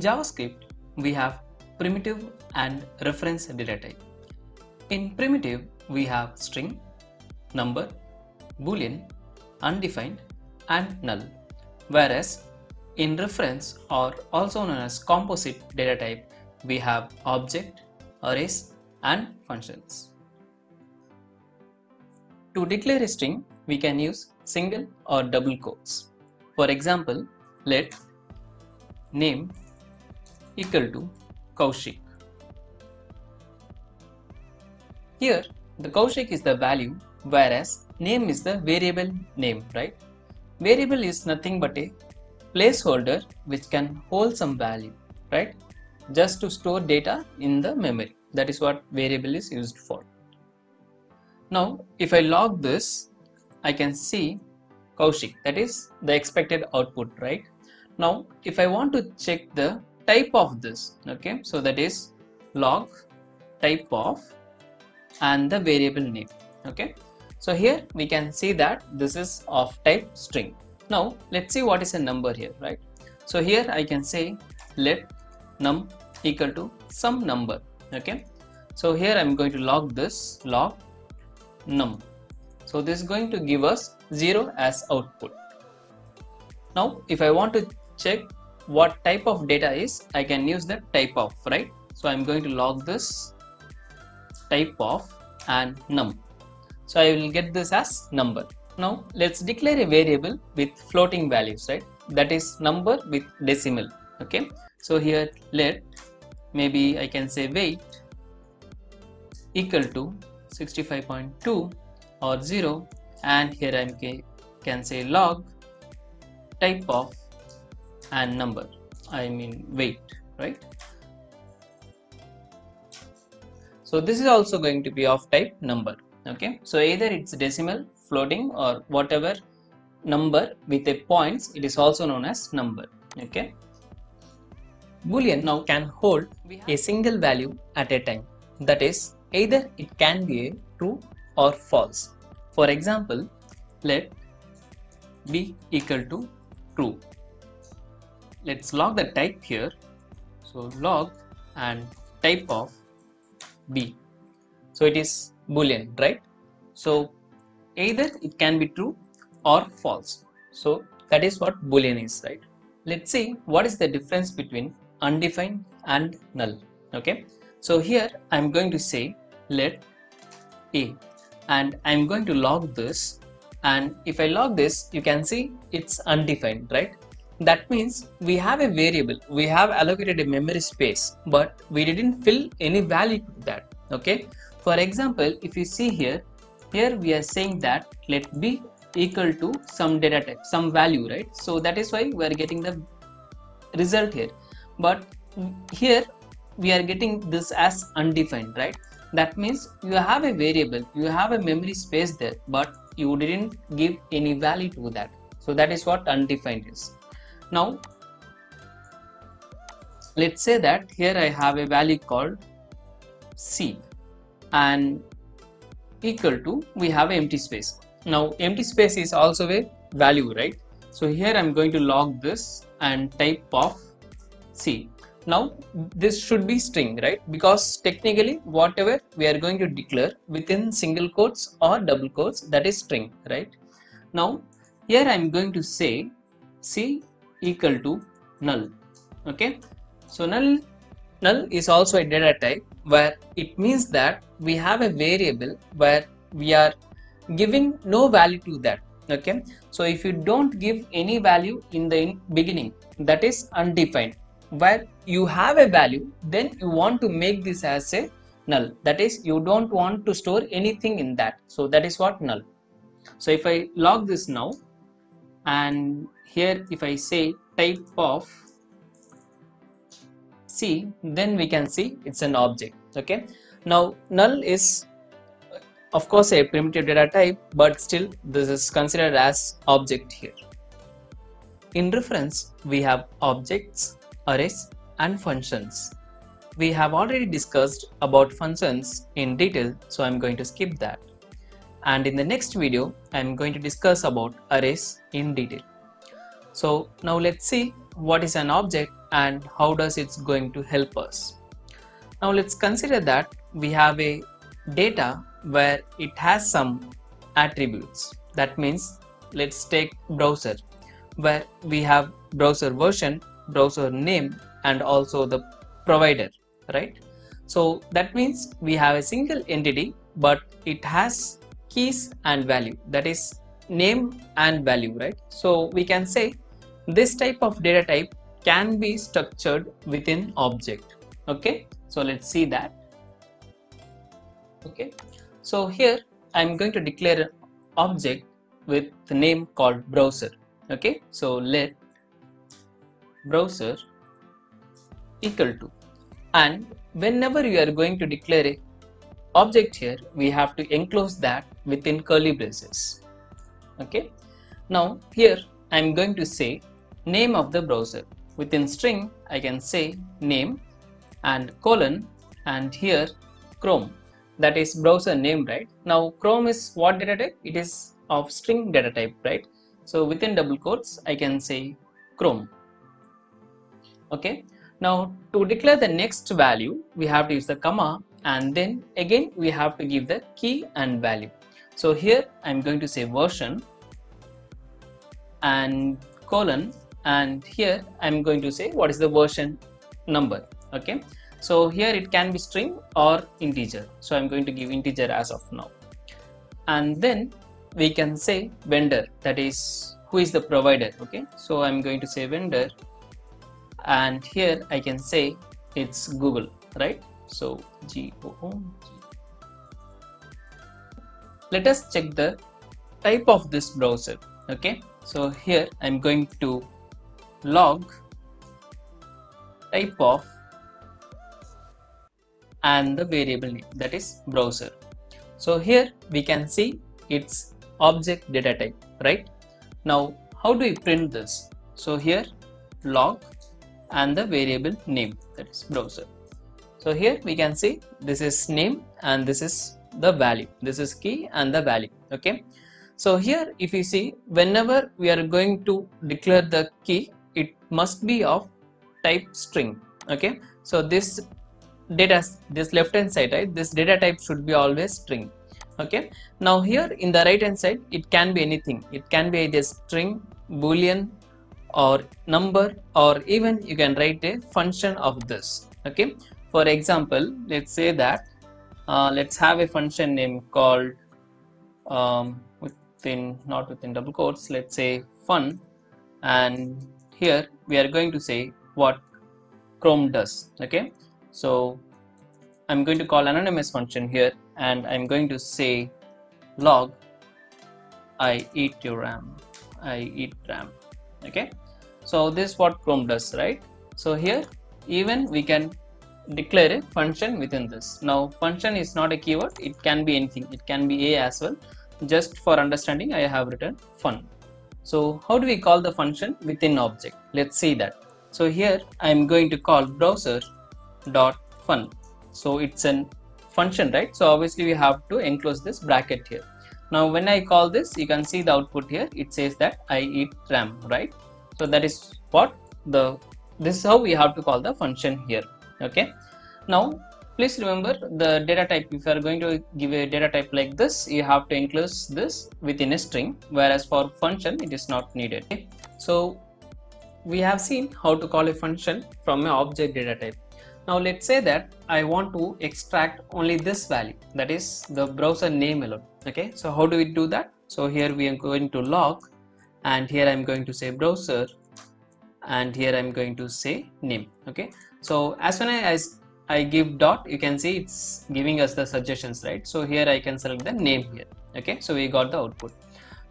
In JavaScript, we have primitive and reference data type. In primitive, we have string, number, boolean, undefined, and null. Whereas in reference, or also known as composite data type, we have object, arrays, and functions. To declare a string, we can use single or double quotes. For example, let name equal to Koushik. Here, the Koushik is the value, whereas name is the variable name, right? Variable is nothing but a placeholder which can hold some value, right? Just to store data in the memory. That is what variable is used for. Now, if I log this, I can see Koushik, that is the expected output, right? Now, if I want to check the type of this, okay, so that is log type of and the variable name, okay. So here we can see that this is of type string. Now, let's see what is a number here, right? So here I can say let num equal to some number, okay. So here I'm going to log this, log num. So this is going to give us 0 as output. Now, if I want to check what type of data is, I can use the type of, right? So I'm going to log this type of and num. So I will get this as number. Now let's declare a variable with floating values, right? That is number with decimal, okay? So here let, maybe I can say weight equal to 65.2 or 0, and here I can say log type of and number, I mean weight, right? So this is also going to be of type number, okay? So either it's decimal, floating, or whatever number with a points, it is also known as number, okay? Boolean now can hold a single value at a time, that is either it can be a true or false. For example, let b equal to true. Let's log the type here. So log and type of b. So it is boolean, right? So either it can be true or false. So that is what boolean is, right? Let's see what is the difference between undefined and null, okay? So here I'm going to say let a, and I'm going to log this, and if I log this, you can see it's undefined, right? That means we have a variable, we have allocated a memory space, but we didn't fill any value to that, okay? For example, if you see here, here we are saying that let b equal to some data type, some value, right? So that is why we are getting the result here, but here we are getting this as undefined, right? That means you have a variable, you have a memory space there, but you didn't give any value to that. So that is what undefined is. Now, let's say that here I have a value called C and equal to, we have an empty space. Now, empty space is also a value, right? So here I'm going to log this and type of C. Now, this should be string, right? Because technically, whatever we are going to declare within single quotes or double quotes, that is string, right? Now, here I'm going to say C equal to null, okay? So null is also a data type, where it means that we have a variable where we are giving no value to that, okay? So if you don't give any value in the beginning, that is undefined. Where you have a value, then you want to make this as a null, that is you don't want to store anything in that, so that is what null. So if I log this now, and here if I say type of C, then we can see it's an object, okay? Now null is of course a primitive data type, but still this is considered as object here. In reference, we have objects, arrays, and functions. We have already discussed about functions in detail, so I'm going to skip that. And in the next video, I'm going to discuss about arrays in detail. So now let's see what is an object and how does it's going to help us. Now let's consider that we have a data where it has some attributes. That means let's take browser, where we have browser version, browser name, and also the provider, right? So that means we have a single entity, but it has keys and value, that is name and value, right? So we can say this type of data type can be structured within object. Okay, so let's see that. Okay, so here I'm going to declare an object with the name called browser. Okay, so let browser equal to, and whenever you are going to declare a object here, we have to enclose that within curly braces. Okay, now here I'm going to say name of the browser. Within string I can say name and colon, and here Chrome, that is browser name, right? Now Chrome is what data type? It is of string data type, right? So within double quotes I can say Chrome. Okay, now to declare the next value we have to use the comma, and then again we have to give the key and value. So here I'm going to say version and colon, and here I'm going to say what is the version number. Okay, so here it can be string or integer, so I'm going to give integer as of now, and then we can say vendor, that is who is the provider. Okay, so I'm going to say vendor, and here I can say it's Google, right? So G-O-O. Let us check the type of this browser. Okay, so here I'm going to log type of and the variable name, that is browser. So here we can see it's object data type, right? Now how do we print this? So here log and the variable name, that is browser. So here we can see this is name and this is the value, this is key and the value. Okay, so here if you see, whenever we are going to declare the key, it must be of type string. Okay, so this data, this left hand side, right, this data type should be always string. Okay, now here in the right hand side it can be anything, it can be either string, boolean, or number, or even you can write a function of this. Okay, for example, let's say that let's have a function name called not within double quotes, let's say fun, and here we are going to say what Chrome does. Okay, so I'm going to call anonymous function here, and I'm going to say log I eat your RAM, I eat RAM. Okay, so this is what Chrome does, right? So here even we can declare a function within this. Now function is not a keyword, it can be anything, it can be a as well. Just for understanding I have written fun. So how do we call the function within object? Let's see that. So here I am going to call browser dot fun. So it's a function, right? So obviously we have to enclose this bracket here. Now when I call this, you can see the output here, it says that I eat RAM, right? So that is what the, this is how we have to call the function here. Okay, now please remember the data type. If you are going to give a data type like this, you have to enclose this within a string, whereas for function it is not needed. Okay? So we have seen how to call a function from an object data type. Now let's say that I want to extract only this value, that is the browser name alone. Okay, so how do we do that? So here we are going to log, and here I'm going to say browser, and here I'm going to say name. Okay, so as soon as I give dot, you can see it's giving us the suggestions, right? So here I can select the name here. Okay, so we got the output.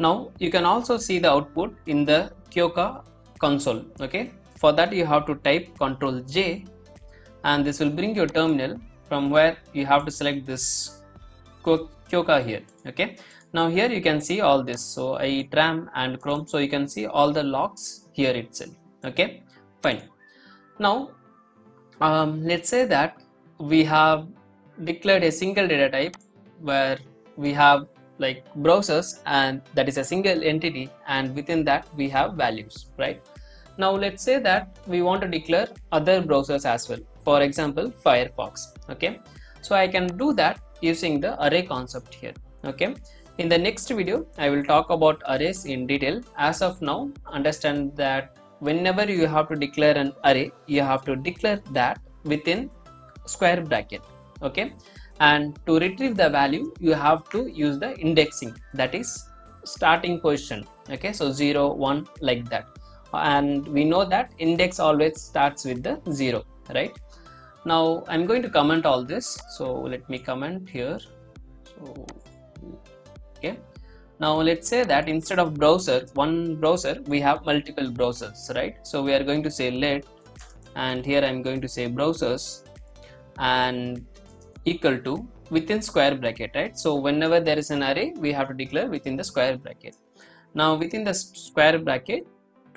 Now you can also see the output in the Quokka console. Okay, for that you have to type Ctrl J, and this will bring your terminal, from where you have to select this Quokka here. Okay, now here you can see all this, so I eat RAM and Chrome, so you can see all the logs here itself. Okay, fine. Now let's say that we have declared a single data type where we have like browsers, and that is a single entity, and within that we have values, right? Now let's say that we want to declare other browsers as well, for example Firefox. Okay, so I can do that using the array concept here. Okay, in the next video I will talk about arrays in detail. As of now, understand that whenever you have to declare an array, you have to declare that within square bracket. Okay, and to retrieve the value you have to use the indexing, that is starting position. Okay, so 0, 1 like that, and we know that index always starts with the 0, right? Now I'm going to comment all this, so let me comment here. So okay, now let's say that instead of one browser we have multiple browsers, right? So we are going to say let, and here I'm going to say browsers and equal to within square bracket, right? So whenever there is an array we have to declare within the square bracket. Now within the square bracket,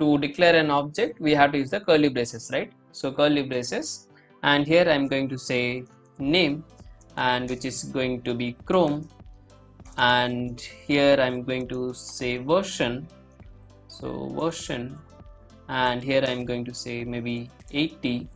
to declare an object we have to use the curly braces, right? So curly braces, and here I'm going to say name, and which is going to be Chrome, and here I'm going to say version, so version, and here I'm going to say maybe 80,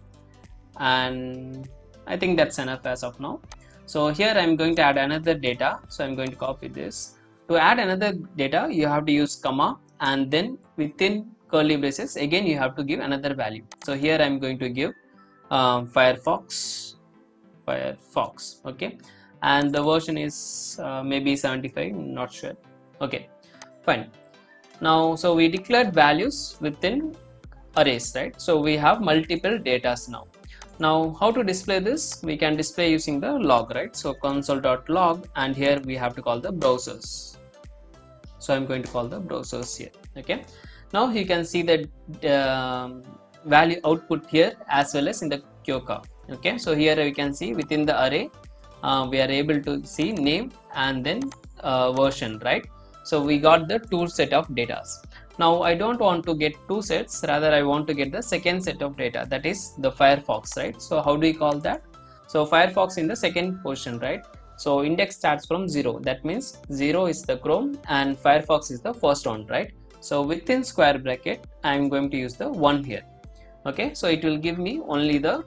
and I think that's enough as of now. So here I'm going to add another data, so I'm going to copy this. To add another data you have to use comma, and then within curly braces again you have to give another value. So here I'm going to give Firefox. Okay, and the version is maybe 75, not sure. Okay, fine. Now so we declared values within arrays, right? So we have multiple datas now. Now how to display this? We can display using the log, right? So console.log, and here we have to call the browsers. So I'm going to call the browsers here. Okay, now you can see the value output here as well as in the Quokka. Okay, so here we can see within the array we are able to see name and then version, right? So we got the two set of data. Now I don't want to get two sets, rather I want to get the second set of data, that is the Firefox, right? So how do we call that? So Firefox in the second position, right? So index starts from 0, that means 0 is the Chrome and Firefox is the first one, right? So within square bracket I am going to use the 1 here. Okay, so it will give me only the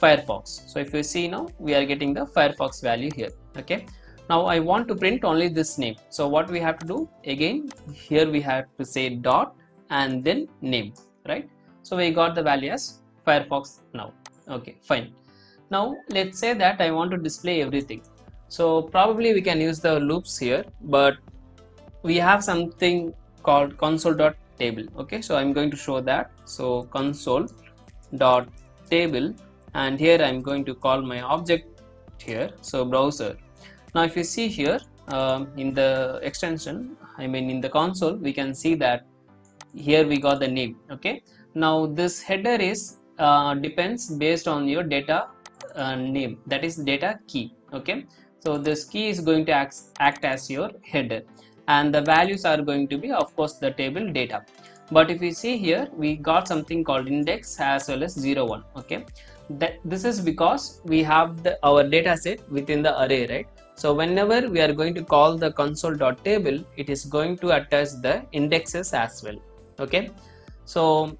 Firefox. So if you see now we are getting the Firefox value here. Okay, now I want to print only this name. So what we have to do again, here we have to say dot and then name, right? So we got the value as Firefox now. Okay, fine. Now let's say that I want to display everything. So probably we can use the loops here, but we have something called console.table. Okay, so I'm going to show that. So console.table, and here I'm going to call my object here, so browser. Now if you see here in the extension, I mean in the console, we can see that here we got the name. Okay, now this header is depends based on your data name, that is data key. Okay, so this key is going to act as your header, and the values are going to be of course the table data. But if you see here, we got something called index as well as 0, 1. Okay, that this is because we have our data set within the array, right? So whenever we are going to call the console.table, it is going to attach the indexes as well. Okay, so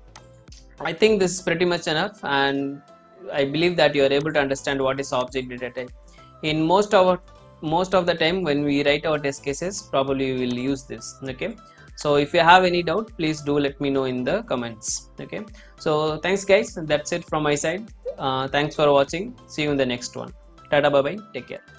I think this is pretty much enough, and I believe that you are able to understand what is object data type. In most of the time when we write our test cases, probably we will use this. Okay, so if you have any doubt, please do let me know in the comments. Okay, so thanks guys, that's it from my side. Thanks for watching. See you in the next one. Tata, bye bye, take care.